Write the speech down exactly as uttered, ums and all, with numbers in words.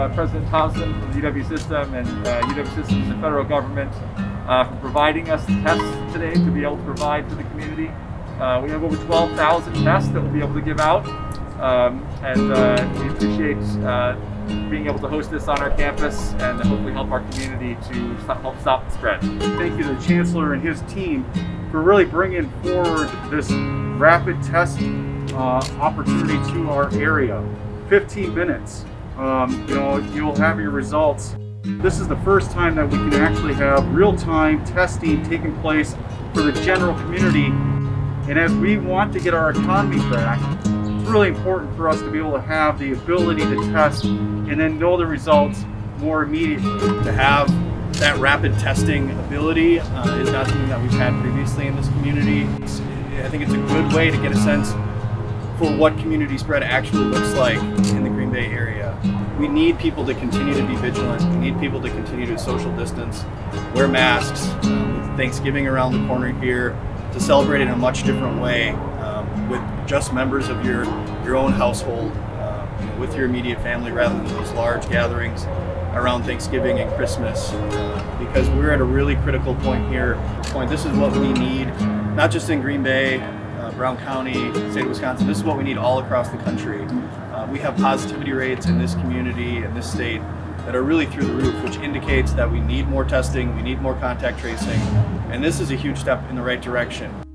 Uh, President Thompson from the U W System and uh, U W System and the federal government uh, for providing us the tests today to be able to provide to the community. Uh, we have over twelve thousand tests that we'll be able to give out, um, and uh, we appreciate uh, being able to host this on our campus and hopefully help our community to stop, help stop the spread. Thank you to the Chancellor and his team for really bringing forward this rapid test uh, opportunity to our area. fifteen minutes. Um, you know, you'll have your results. This is the first time that we can actually have real-time testing taking place for the general community. And as we want to get our economy back, it's really important for us to be able to have the ability to test and then know the results more immediately. To have that rapid testing ability uh, is not something that we've had previously in this community. It's, I think it's a good way to get a sense for what community spread actually looks like in the Green Bay area. We need people to continue to be vigilant. We need people to continue to social distance, wear masks. Um, with Thanksgiving around the corner here, to celebrate in a much different way um, with just members of your, your own household, uh, you know, with your immediate family rather than those large gatherings around Thanksgiving and Christmas, uh, because we're at a really critical point here. This is what we need, not just in Green Bay, Uh, Brown County, state of Wisconsin. This is what we need all across the country. Uh, we have positivity rates in this community and this state that are really through the roof, which indicates that we need more testing, we need more contact tracing, and this is a huge step in the right direction.